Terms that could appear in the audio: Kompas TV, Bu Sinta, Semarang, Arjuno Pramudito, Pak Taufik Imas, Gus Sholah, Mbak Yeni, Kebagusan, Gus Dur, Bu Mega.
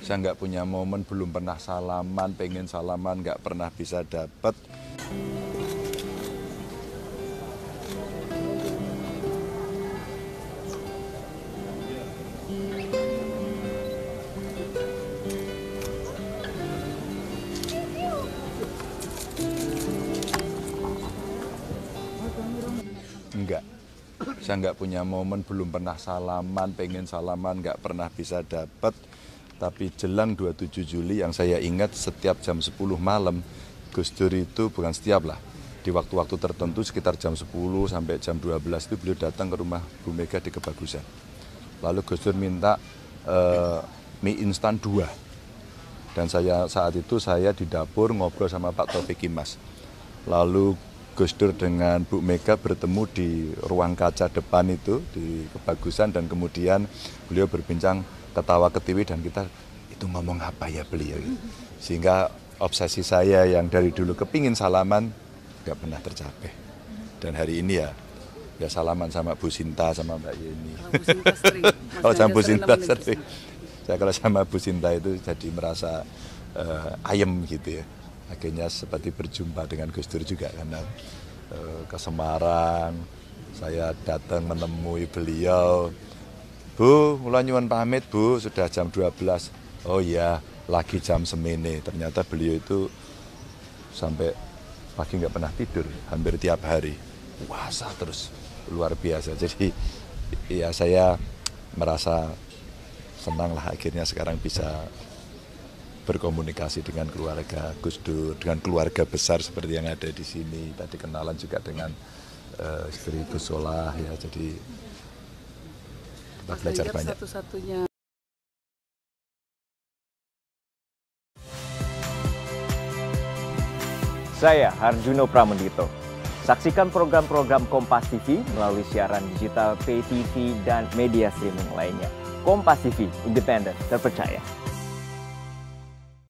Saya nggak punya momen, belum pernah salaman, pengen salaman, nggak pernah bisa dapet. Enggak, saya nggak punya momen, belum pernah salaman, pengen salaman, nggak pernah bisa dapet. Tapi jelang 27 Juli yang saya ingat setiap jam 10 malam, Gus Dur itu bukan setiap lah, di waktu-waktu tertentu sekitar jam 10 sampai jam 12 itu beliau datang ke rumah Bu Mega di Kebagusan. Lalu Gus Dur minta mie instan 2. Dan saat itu saya di dapur ngobrol sama Pak Taufik Imas. Lalu Gus Dur dengan Bu Mega bertemu di ruang kaca depan itu di Kebagusan, dan kemudian beliau berbincang ketawa ketiwi, dan kita itu ngomong apa ya beliau gitu. Sehingga obsesi saya yang dari dulu kepingin salaman nggak pernah tercapai, dan hari ini ya salaman sama Bu Sinta sama Mbak Yeni. Kalau sama Bu Sinta sering, saya kalau sama Bu Sinta itu jadi merasa ayem gitu ya, akhirnya seperti berjumpa dengan Gus Dur juga, karena ke Semarang saya datang menemui beliau. Bu, mula nyuwun pamit Bu, sudah jam 12. Oh iya, lagi jam semene. Ternyata beliau itu sampai pagi nggak pernah tidur, hampir tiap hari. Puasa terus, luar biasa. Jadi ya saya merasa senang lah akhirnya sekarang bisa berkomunikasi dengan keluarga Gus Dur, dengan keluarga besar seperti yang ada di sini. Tadi kenalan juga dengan istri Gus Sholah ya, jadi belajar banyak. Satu-satunya saya Arjuno Pramudito. Saksikan program-program Kompas TV melalui siaran digital, pay TV, dan media streaming lainnya. Kompas TV, independen, terpercaya.